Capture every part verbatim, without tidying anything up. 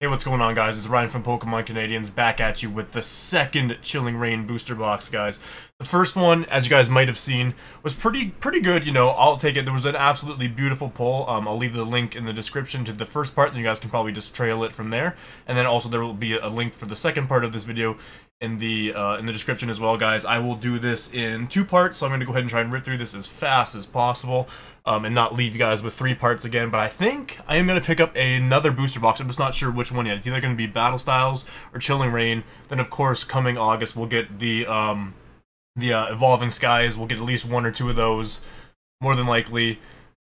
Hey, what's going on, guys? It's Ryan from Pokemon Canadians back at you with the second Chilling Rain booster box, guys. The first one, as you guys might have seen, was pretty pretty good, you know, I'll take it. There was an absolutely beautiful pull. Um, I'll leave the link in the description to the first part, and you guys can probably just trail it from there. And then also there will be a link for the second part of this video in the uh, in the description as well, guys. I will do this in two parts, so I'm going to go ahead and try and rip through this as fast as possible um, and not leave you guys with three parts again. But I think I am going to pick up another booster box. I'm just not sure which one yet. It's either going to be Battle Styles or Chilling Rain. Then, of course, coming August, we'll get the um, the uh, Evolving Skies. We'll get at least one or two of those, more than likely.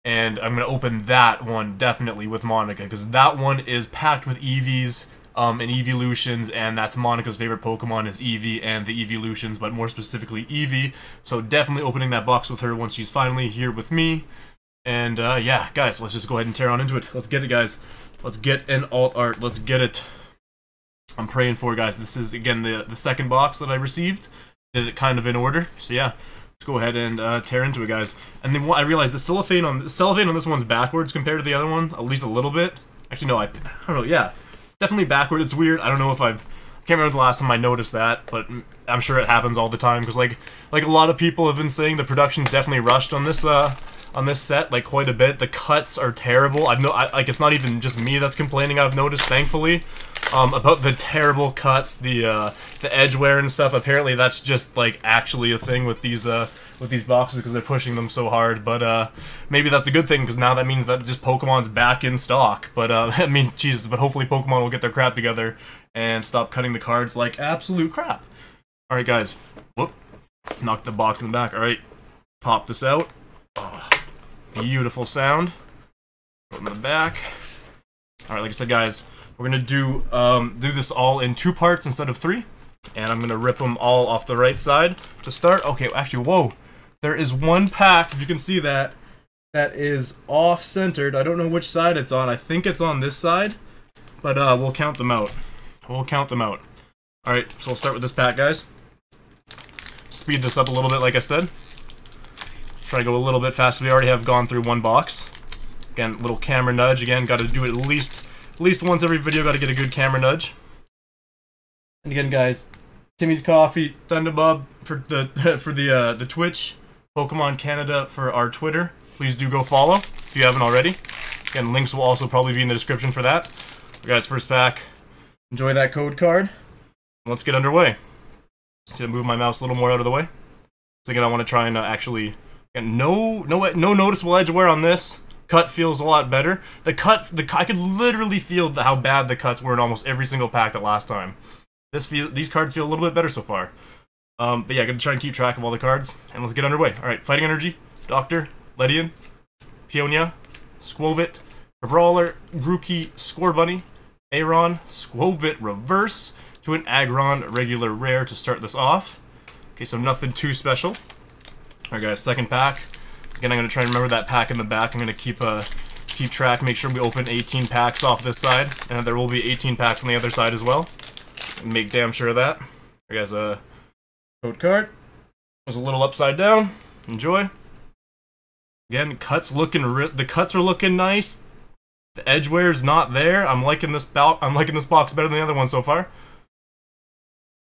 And I'm going to open that one definitely with Monica, because that one is packed with E Vs. Um, and Eeveelutions, and that's Monica's favorite Pokemon is Eevee and the Eeveelutions, but more specifically Eevee. So definitely opening that box with her once she's finally here with me. And uh, yeah, guys, let's just go ahead and tear on into it. Let's get it, guys. Let's get an alt art. Let's get it. I'm praying for it, guys. This is, again, the, the second box that I received. Did it kind of in order. So yeah, let's go ahead and uh, tear into it, guys. And then I realized the cellophane on, the cellophane on this one's backwards compared to the other one, at least a little bit. Actually, no, I, I don't know, yeah. Definitely backward. It's weird. I don't know if I've... I can't remember the last time I noticed that, but I'm sure it happens all the time, because like like a lot of people have been saying, the production's definitely rushed on this uh on this set, like quite a bit. The cuts are terrible. I've no I, like it's not even just me that's complaining. I've noticed, thankfully, um about the terrible cuts, the uh the edge wear and stuff. Apparently that's just like actually a thing with these uh with these boxes, because they're pushing them so hard. But uh maybe that's a good thing, because now that means that just Pokemon's back in stock. But uh I mean, Jesus, but hopefully Pokemon will get their crap together and stop cutting the cards like absolute crap. Alright, guys. Whoop. Knocked the box in the back. Alright. Pop this out. Oh, beautiful sound. From the back. Alright, like I said, guys, we're gonna do um, do this all in two parts instead of three. And I'm gonna rip them all off the right side to start. Okay, actually, whoa. There is one pack, if you can see that, that is off-centered. I don't know which side it's on. I think it's on this side. But uh, we'll count them out. We'll count them out. Alright, so we'll start with this pack, guys. Speed this up a little bit, like I said. Try to go a little bit faster. We already have gone through one box. Again, little camera nudge. Again, got to do it at least, at least once every video. Got to get a good camera nudge. And again, guys, Timmy's Coffee, Thunderbub for the for the uh, the Twitch, Pokemon Canada for our Twitter. Please do go follow if you haven't already. Again, links will also probably be in the description for that. But guys, first pack. Enjoy that code card. Let's get underway. Just gonna move my mouse a little more out of the way. So again, I want to try and uh, actually get no, no, no noticeable edge wear on this. Cut feels a lot better. The cut, the I could literally feel the, how bad the cuts were in almost every single pack that last time. This feel, these cards feel a little bit better so far. Um, but yeah, I'm gonna try and keep track of all the cards, and let's get underway. All right, Fighting Energy, Doctor, Ledian, Peonia, Squovit, Brawler, Grookey, Scorbunny, Aggron, Squovit Reverse, to an Aggron Regular Rare to start this off. Okay, so nothing too special. Alright, guys, second pack. Again, I'm going to try and remember that pack in the back. I'm going to keep uh, keep track, make sure we open eighteen packs off this side, and there will be eighteen packs on the other side as well. Make damn sure of that. Alright, guys, uh, code card. Was a little upside down. Enjoy. Again, cuts looking ri the cuts are looking nice. The edge wear's not there. I'm liking this bout. I'm liking this box better than the other one so far.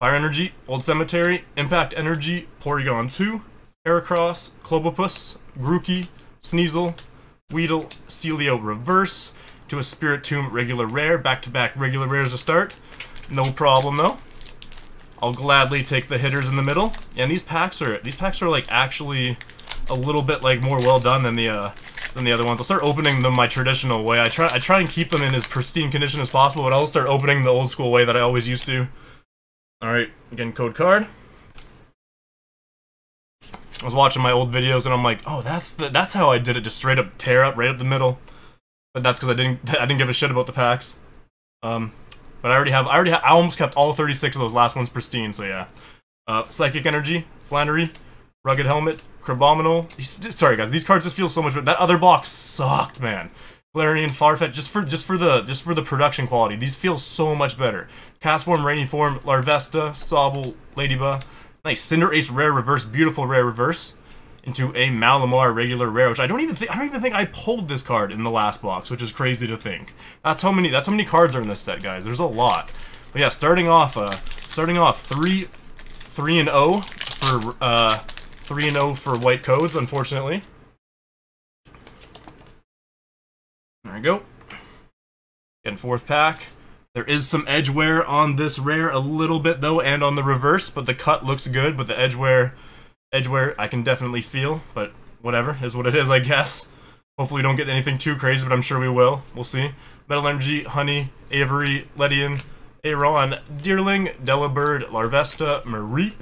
Fire Energy, Old Cemetery, Impact Energy, Porygon two, Heracross, Clobopus, Grookey, Sneasel, Weedle, Celio Reverse, to a Spirit Tomb Regular Rare, back-to-back Regular Rares to start. No problem though. I'll gladly take the hitters in the middle. And these packs are these packs are like actually a little bit like more well done than the. Uh, than the other ones. I'll start opening them my traditional way. I try I try and keep them in as pristine condition as possible, but I'll start opening the old school way that I always used to. Alright, again, code card. I was watching my old videos and I'm like, oh, that's the, that's how I did it, just straight up tear up right up the middle. But that's because I didn't I didn't give a shit about the packs. Um, but I already have I already ha I almost kept all thirty-six of those last ones pristine, so yeah. Uh, Psychic Energy, Flannery, Rugged Helmet, Crabominal. Sorry, guys, these cards just feel so much better. That other box sucked, man. Galarian, Farfetch'd, just for just for the just for the production quality. These feel so much better. Castform, Rainy Form, Larvesta, Sobble, Ladybug. Nice. Cinderace Rare Reverse, beautiful Rare Reverse. into a Malamar regular rare, which I don't even think I don't even think I pulled this card in the last box, which is crazy to think. That's how many that's how many cards are in this set, guys. There's a lot. But yeah, starting off uh starting off three three and oh for uh three and oh for white codes, unfortunately. There we go. And fourth pack. There is some edge wear on this rare a little bit though, and on the reverse, but the cut looks good, but the edge wear edge wear I can definitely feel, but whatever, is what it is, I guess. Hopefully we don't get anything too crazy, but I'm sure we will. We'll see. Metal Energy, Honey, Avery, Ledian, Aron, Deerling, Delibird, Larvesta, Mareep.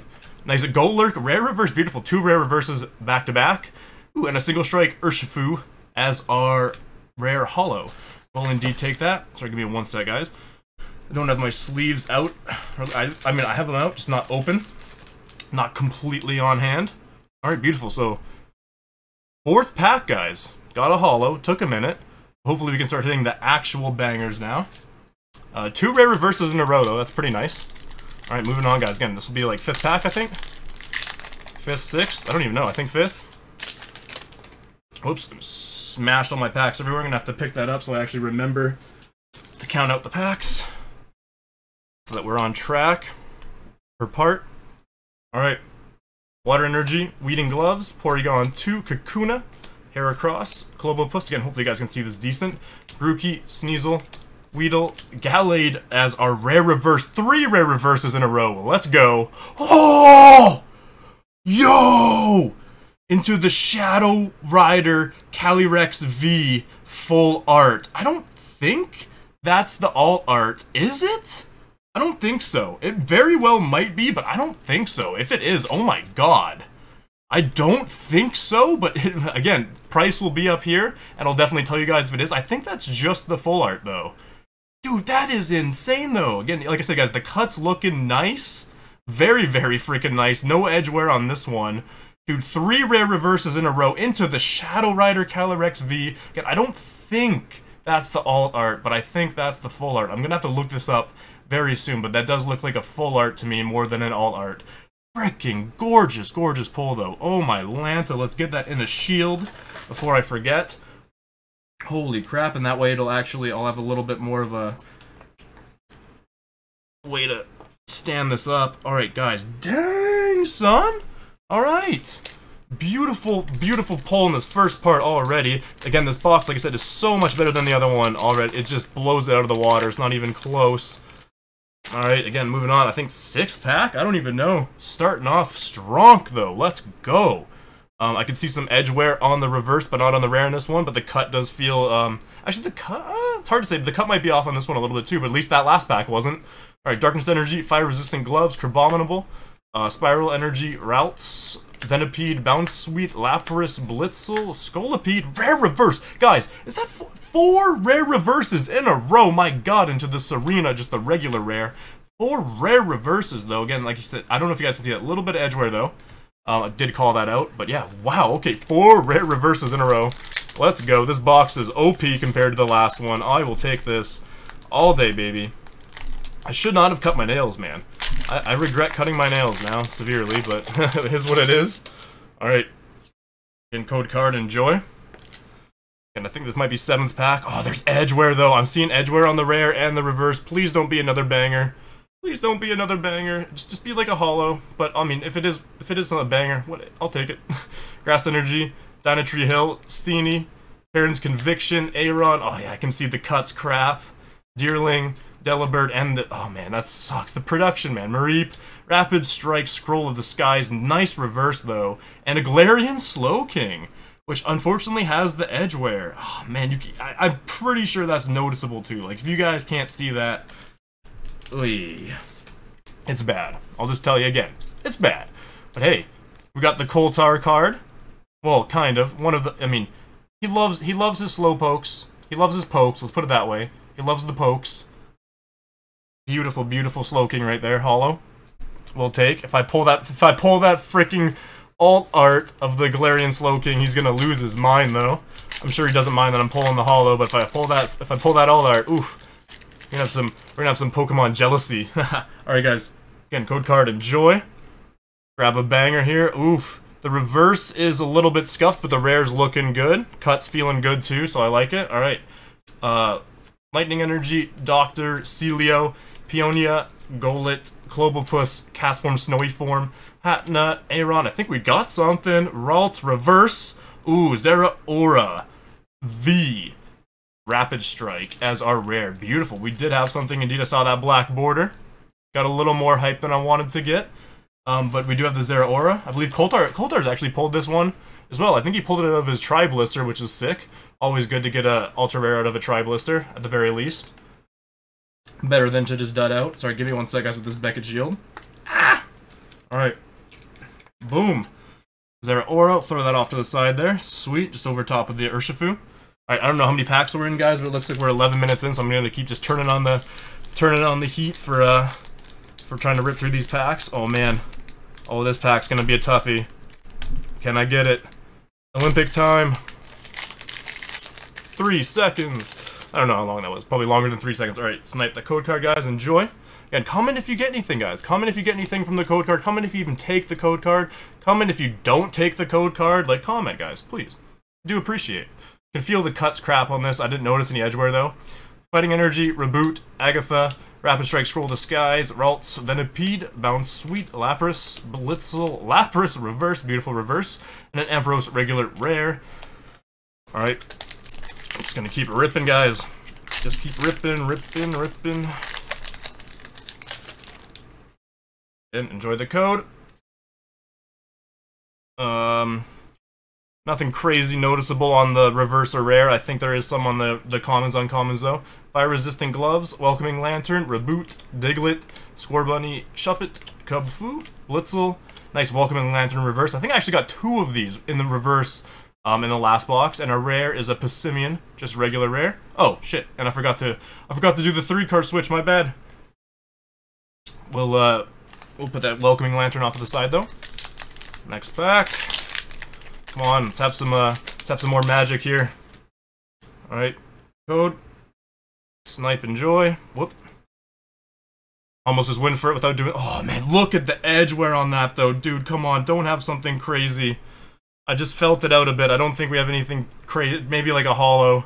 Nice, a Golurk, rare reverse, beautiful. Two rare reverses back to back. Ooh, and a single strike Urshifu as our rare holo. Roland D, take that. Sorry, give me one sec, guys. I don't have my sleeves out. I, I mean, I have them out, just not open. Not completely on hand. Alright, beautiful. So, fourth pack, guys. Got a holo. Took a minute. Hopefully we can start hitting the actual bangers now. Uh, two rare reverses in a row, though. That's pretty nice. Alright, moving on, guys. Again, this will be like fifth pack, I think. Fifth, sixth. I don't even know. I think fifth. Oops. Smashed all my packs everywhere. I'm going to have to pick that up so I actually remember to count out the packs, so that we're on track per part. Alright. Water Energy, Weeding Gloves, Porygon two, Kakuna, Heracross, Clovopus. Again, hopefully you guys can see this decent. Grookey, Sneasel, Weedle, Gallade as our rare reverse. Three rare reverses in a row. Let's go. Oh! Yo! Into the Shadow Rider Calyrex V full art. I don't think that's the alt art, is it? I don't think so. It very well might be, but I don't think so. If it is, oh my god. I don't think so, but it, again, price will be up here, and I'll definitely tell you guys if it is. I think that's just the full art, though. Dude, that is insane, though. Again, like I said, guys, the cut's looking nice. Very, very freaking nice. No edge wear on this one. Dude, three rare reverses in a row into the Shadow Rider Calyrex V. Again, I don't think that's the alt art, but I think that's the full art. I'm going to have to look this up very soon, but that does look like a full art to me more than an all art. Freaking gorgeous, gorgeous pull though. Oh my Lanta, let's get that in the shield before I forget. Holy crap, and that way it'll actually, I'll have a little bit more of a way to stand this up. Alright guys, dang son! Alright! Beautiful, beautiful pull in this first part already. Again, this box, like I said, is so much better than the other one already. It just blows it out of the water, it's not even close. Alright, again, moving on. I think sixth pack? I don't even know. Starting off strong, though. Let's go. Um, I can see some edge wear on the reverse, but not on the rare in this one, but the cut does feel... Um, actually, the cut... Uh, it's hard to say, but the cut might be off on this one a little bit, too, but at least that last pack wasn't. Alright, Darkness Energy, Fire-Resistant Gloves, Crabominable, uh, Spiral Energy, Routes, Venipede, Bounsweet, Lapras, Blitzel, Scolipede, Rare Reverse! Guys, is that... Four rare reverses in a row, my god, into the Serena, just the regular rare. Four rare reverses, though. Again, like you said, I don't know if you guys can see that. A little bit of edgeware, though. Um, I did call that out, but yeah, wow, okay, four rare reverses in a row. Let's go. This box is O P compared to the last one. I will take this all day, baby. I should not have cut my nails, man. I, I regret cutting my nails now, severely, but it is what it is. Alright. Encode card, enjoy. And I think this might be seventh pack. Oh, there's edgeware though. I'm seeing edgeware on the rare and the reverse. Please don't be another banger. Please don't be another banger. Just, just be like a holo. But I mean, if it is, if it is not a banger, what? I'll take it. Grass Energy, Dynatree Hill, Steenie, Baron's Conviction, Aron. Oh yeah, I can see the cuts. Crap, Deerling, Delibird, and the. Oh man, that sucks. The production, man. Mareep, Rapid Strike, Scroll of the Skies. Nice reverse though, and a Galarian Slowking, which unfortunately has the edge wear. Oh man, you, I, I'm pretty sure that's noticeable too. Like, if you guys can't see that, oy, it's bad. I'll just tell you again, it's bad. But hey, we got the Coltar card. Well, kind of. One of the. I mean, he loves he loves his slow pokes. He loves his pokes. Let's put it that way. He loves the pokes. Beautiful, beautiful Slowking right there. Hollow. We'll take. If I pull that, if I pull that freaking alt art of the Galarian Slowking, he's gonna lose his mind though. I'm sure he doesn't mind that I'm pulling the holo, but if I pull that, if I pull that alt art, oof, we're gonna have some, we're gonna have some Pokemon jealousy. All right, guys. Again, code card, enjoy. Grab a banger here. Oof, the The reverse is a little bit scuffed, but the rare's looking good. Cut's feeling good too, so I like it. All right. Uh, Lightning Energy, Doctor, Celio, Peonia, Golet, Clobopus, Castform, Snowy Form, Hatna, Aeron. I think we got something. Ralt, Reverse. Ooh, Zeraora V. Rapid Strike as our rare. Beautiful. We did have something. Indeed, I saw that black border. Got a little more hype than I wanted to get. Um, but we do have the Zeraora. I believe Coltar, Coltar's actually pulled this one as well. I think he pulled it out of his Tri-Blister, which is sick. Always good to get a ultra rare out of a Tri-Blister, at the very least. Better than to just dud out. Sorry, give me one sec, guys, with this Beckett Shield. Ah! Alright. Boom. Zeraora, throw that off to the side there. Sweet, just over top of the Urshifu. Alright, I don't know how many packs we're in, guys, but it looks like we're eleven minutes in, so I'm going to keep just turning on the turning on the heat for uh, for trying to rip through these packs. Oh, man. Oh, this pack's going to be a toughie. Can I get it? Olympic time. Three seconds. I don't know how long that was. Probably longer than three seconds. All right, snipe the code card, guys. Enjoy. And comment if you get anything, guys. Comment if you get anything from the code card. Comment if you even take the code card. Comment if you don't take the code card. Like, comment, guys, please. I do appreciate it. You can feel the cuts crap on this. I didn't notice any edgeware, though. Fighting Energy, Reboot, Agatha, Rapid Strike, Scroll Disguise, Ralts, Venipede, Bounce, Sweet, Lapras, Blitzel, Lapras, Reverse, beautiful Reverse, and an Ampharos regular rare. Alright, I'm just gonna keep ripping, guys. Just keep ripping, ripping, ripping. And enjoy the code. Um, nothing crazy noticeable on the reverse or rare. I think there is some on the, the commons, uncommons, though. Fire-resistant gloves, welcoming lantern, Reboot, Diglett, Scorbunny, Shuppet, Cubfu, Blitzel. Nice welcoming lantern reverse. I think I actually got two of these in the reverse um, in the last box, and a rare is a Passimian, just regular rare. Oh shit! And I forgot to I forgot to do the three card switch. My bad. We'll uh we'll put that welcoming lantern off to the side though. Next pack. Come on, let's have some uh let's have some more magic here. All right, code. Snipe, enjoy. Whoop. Almost just went for it without doing... Oh, man, look at the edge wear on that, though. Dude, come on. Don't have something crazy. I just felt it out a bit. I don't think we have anything crazy. Maybe like a hollow.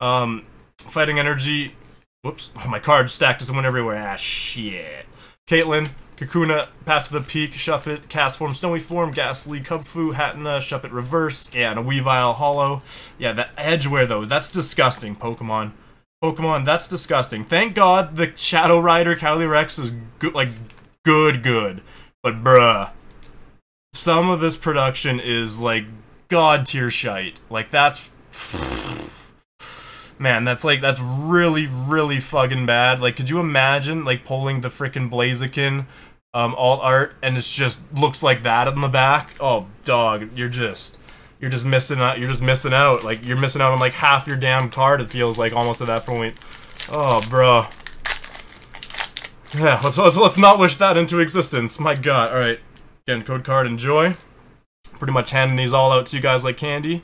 Um, Fighting Energy. Whoops. Oh, my card stacked just went everywhere. Ah, shit. Caitlyn, Kakuna, Path to the Peak, Shuppet, Cast Form, Snowy Form, Ghastly, Cubfu, Hatna, Shuppet Reverse. Yeah, and a Weavile hollow. Yeah, the edge wear, though. That's disgusting, Pokemon. Pokemon, that's disgusting. Thank God the Shadow Rider Calyrex is good, like good, good. But bruh, some of this production is like god tier shite. Like that's, man, that's like that's really, really fucking bad. Like, could you imagine like pulling the freaking Blaziken um, alt art and it's just looks like that on the back? Oh, dog, you're just. You're just missing out. You're just missing out. Like you're missing out on like half your damn card. It feels like almost at that point. Oh, bro. Yeah. Let's let's, let's not wish that into existence. My God. All right. Again, code card. Enjoy. Pretty much handing these all out to you guys like candy.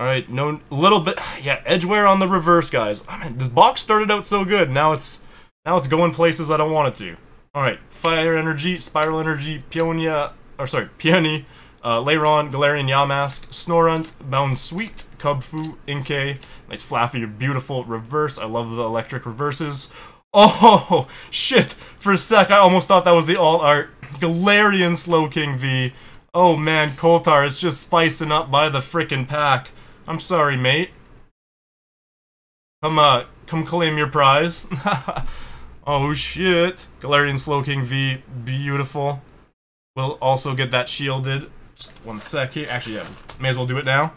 All right. No little bit. Yeah. Edgeware on the reverse, guys. I mean, this box started out so good. Now it's now it's going places I don't want it to. All right. Fire Energy, Spiral Energy, Peonia. Or sorry, Peony. Uh, Lairon, Galarian Yamask, Snorunt, Bound Sweet, Cubfu, Inkay, nice Flaffy, beautiful reverse. I love the electric reverses. Oh, shit, for a sec, I almost thought that was the all art. Galarian Slowking V. Oh man, Coltar, it's just spicing up by the frickin' pack. I'm sorry, mate. Come, uh, come claim your prize. Oh shit. Galarian Slowking V, beautiful. We'll also get that shielded. Just one sec here. Actually, yeah, may as well do it now.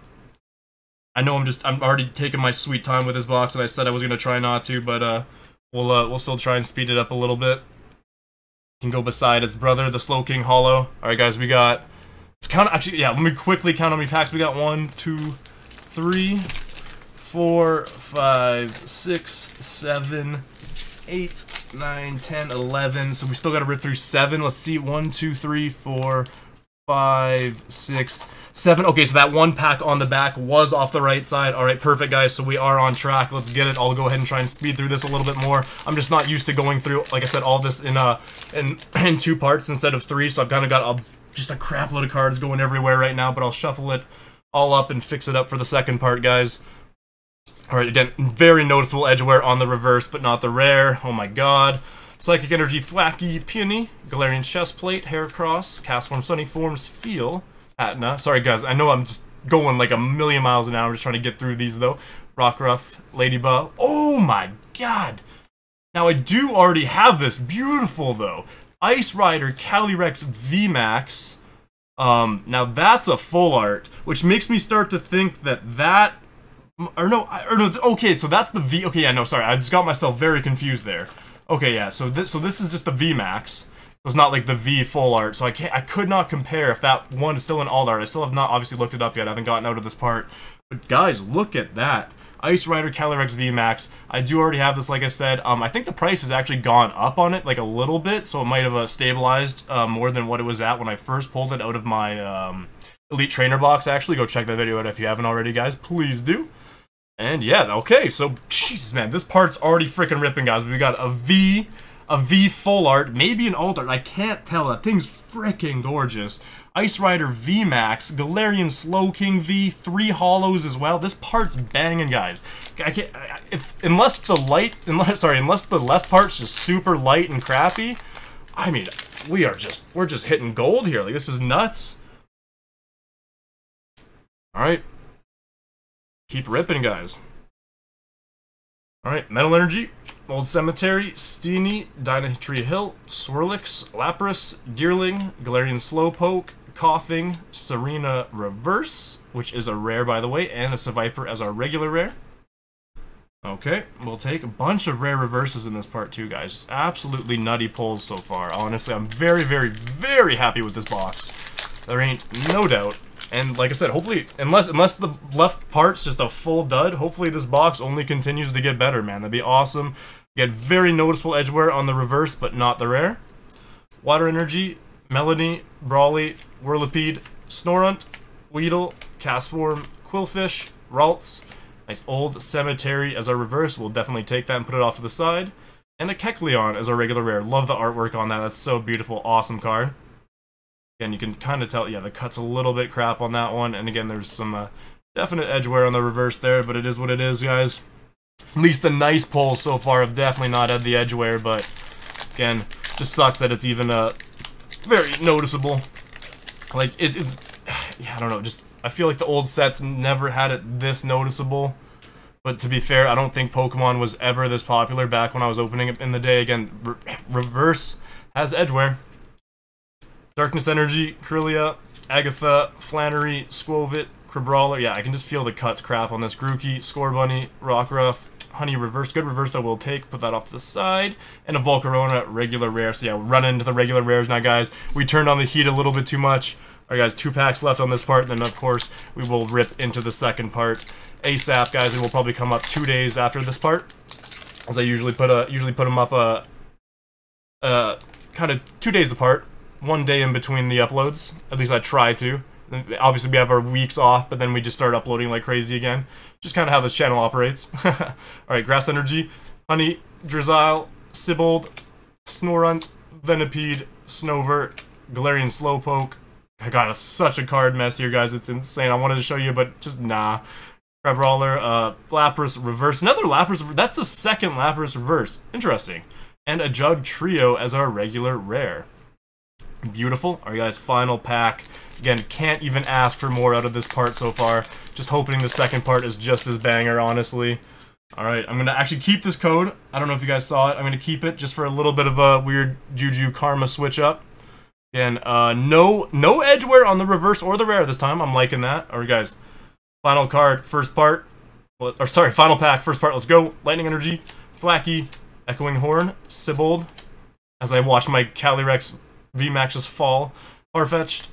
I know I'm just, I'm already taking my sweet time with this box, and I said I was going to try not to, but uh, we'll uh, we'll still try and speed it up a little bit. Can go beside his brother, the Slowking hollow. Alright, guys, we got, let's count, actually, yeah, let me quickly count how many packs we got. One, two, three, four, five, six, seven, eight, nine, ten, eleven. So we still got to rip through seven. Let's see, one, two, three, four, five, six, seven. Okay, so that one pack on the back was off the right side. All right, perfect, guys. So we are on track. Let's get it. I'll go ahead and try and speed through this a little bit more. I'm just not used to going through, like I said, all this in uh in in two parts instead of three. So I've kind of got a just a crap load of cards going everywhere right now, but I'll shuffle it all up and fix it up for the second part, guys. Alright, again, very noticeable edge wear on the reverse, but not the rare. Oh my god. Psychic Energy, Flacky, Peony, Galarian Chestplate, Haircross, Castform, Sunny Forms, Feel, Atna. Sorry guys, I know I'm just going like a million miles an hour just trying to get through these though. Rockruff, Ladybug. Oh my god! Now I do already have this. Beautiful though. Ice Rider Calyrex V Max. Um, now that's a full art, which makes me start to think that that... Or no, or no, okay, so that's the V... Okay, yeah, no, sorry, I just got myself very confused there. Okay, yeah, so this so this is just the V-Max. It's not like the V full art, so I can't, I could not compare if that one is still an alt art. I still have not obviously looked it up yet. I haven't gotten out of this part. But guys, look at that. Ice Rider Calyrex V-Max. I do already have this, like I said. Um, I think the price has actually gone up on it, like, a little bit, so it might have uh, stabilized uh, more than what it was at when I first pulled it out of my um, Elite Trainer box, actually. Go check that video out if you haven't already, guys. Please do. And yeah, okay, so, Jesus, man, this part's already freaking ripping, guys. We got a V, a V full art, maybe an alt art. I can't tell. That thing's freaking gorgeous. Ice Rider V-Max, Galarian Slowking V, three hollows as well. This part's banging, guys. I can't, if, unless the light, unless, sorry, unless the left part's just super light and crappy, I mean, we are just, we're just hitting gold here. Like, this is nuts. All right. Keep ripping, guys. Alright, Metal Energy, Old Cemetery, Steenie, Dynatree Hill, Swirlix, Lapras, Deerling, Galarian Slowpoke, Coughing, Serena Reverse, which is a rare, by the way, and a Seviper as our regular rare. Okay, we'll take a bunch of rare reverses in this part too, guys. Just absolutely nutty pulls so far. Honestly, I'm very, very, very happy with this box. There ain't no doubt. And like I said, hopefully, unless unless the left part's just a full dud, hopefully this box only continues to get better, man. That'd be awesome. Get very noticeable edge wear on the reverse, but not the rare. Water Energy, Melanie, Brawly, Whirlipede, Snorunt, Weedle, Castform, Quillfish, Ralts. Nice Old Cemetery as our reverse. We'll definitely take that and put it off to the side. And a Kecleon as our regular rare. Love the artwork on that. That's so beautiful. Awesome card. Again, you can kind of tell, yeah, the cut's a little bit crap on that one. And again, there's some uh, definite edge wear on the reverse there, but it is what it is, guys. At least the nice pulls so far have definitely not had the edge wear, but again, just sucks that it's even uh, very noticeable. Like, it, it's, yeah, I don't know, just, I feel like the old sets never had it this noticeable. But to be fair, I don't think Pokemon was ever this popular back when I was opening it in the day. Again, re reverse has edge wear. Darkness Energy, Kirlia, Agatha, Flannery, Squovit, Crabrawler. Yeah, I can just feel the cuts crap on this. Grookey, Scorbunny, Rockruff, Honey Reverse. Good reverse that we'll take. Put that off to the side. And a Volcarona, regular rare. So yeah, we'll run into the regular rares now, guys. We turned on the heat a little bit too much. All right, guys, two packs left on this part. And then, of course, we will rip into the second part ASAP, guys. It will probably come up two days after this part. As I usually put, a, usually put them up a, a, kind of two days apart. One day in between the uploads. At least I try to. Obviously we have our weeks off, but then we just start uploading like crazy again. Just kind of how this channel operates. Alright, Grass Energy, Honey, Drizzile, Sibold, Snorunt, Venipede, Snover, Galarian Slowpoke. I got a, such a card mess here, guys. It's insane. I wanted to show you, but just nah. Crabrawler, uh, Lapras Reverse. Another Lapras. That's the second Lapras Reverse. Interesting. And a Jug Trio as our regular rare. Beautiful. All right, guys, final pack. Again, can't even ask for more out of this part so far. Just hoping the second part is just as banger, honestly. All right, I'm going to actually keep this code. I don't know if you guys saw it. I'm going to keep it just for a little bit of a weird juju karma switch up. Again, uh, no, no edge wear on the reverse or the rare this time. I'm liking that. All right, guys, final card, first part. Well, or sorry, final pack, first part. Let's go. Lightning Energy, Flacky, Echoing Horn, Sibold. As I watch my Calyrex V-Max just fall. Farfetch'd,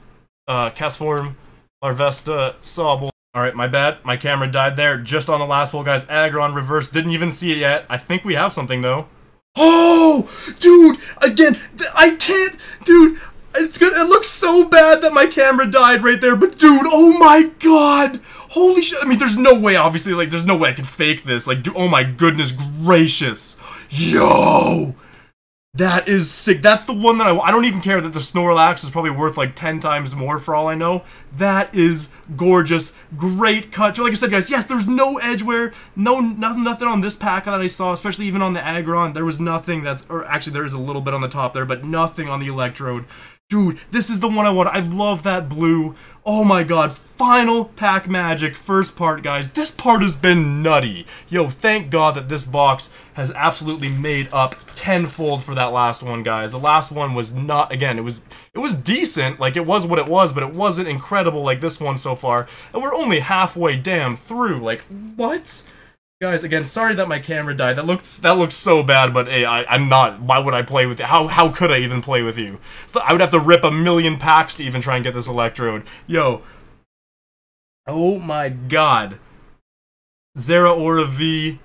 uh, Castform, Larvesta, Sobble. Alright, my bad. My camera died there just on the last pull, guys. Aggron reverse. Didn't even see it yet. I think we have something, though. Oh! Dude! Again, I can't... Dude, it's good. It looks so bad that my camera died right there, but dude, oh my god! Holy shit. I mean, there's no way, obviously, like, there's no way I can fake this. Like, dude, oh my goodness gracious. Yo! That is sick. That's the one that I... I don't even care that the Snorlax is probably worth like ten times more for all I know. That is gorgeous. Great cut. Like I said, guys, yes, there's no edgeware. No, nothing, nothing on this pack that I saw, especially even on the Aggron. There was nothing that's... Or actually, there is a little bit on the top there, but nothing on the Electrode. Dude, this is the one I want. I love that blue. Oh my god. Final pack magic. First part, guys. This part has been nutty. Yo, thank god that this box has absolutely made up tenfold for that last one, guys. The last one was not, again, it was it was decent. Like, it was what it was, but it wasn't incredible like this one so far. And we're only halfway damn through. Like, what? Guys, again, sorry that my camera died. That looks that looks so bad, but hey, I, I'm not. Why would I play with you? How, how could I even play with you? So I would have to rip a million packs to even try and get this Electrode. Yo. Oh my god. Zeraora V,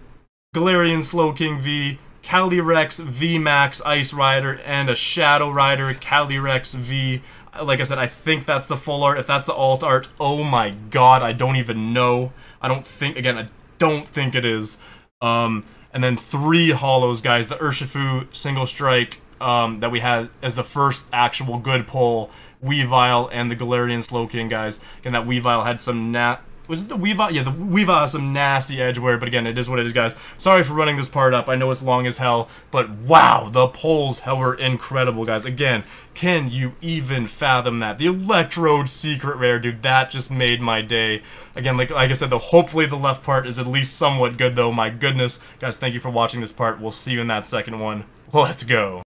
Galarian Slowking V, Calyrex V Max Ice Rider, and a Shadow Rider Calyrex V. Like I said, I think that's the full art. If that's the alt art, oh my god, I don't even know. I don't think, again, I don't think it is. Um, and then three hollows, guys. The Urshifu single strike um, that we had as the first actual good pull. Weavile and the Galarian Slowking, guys. Again, that Weavile had some nat... Was it the Weavile? Yeah, the Weavile has some nasty edgeware, but again, it is what it is, guys. Sorry for running this part up. I know it's long as hell, but wow, the pulls were incredible, guys. Again, can you even fathom that? The Electrode Secret Rare, dude, that just made my day. Again, like, like I said, though, hopefully the left part is at least somewhat good, though. My goodness. Guys, thank you for watching this part. We'll see you in that second one. Let's go.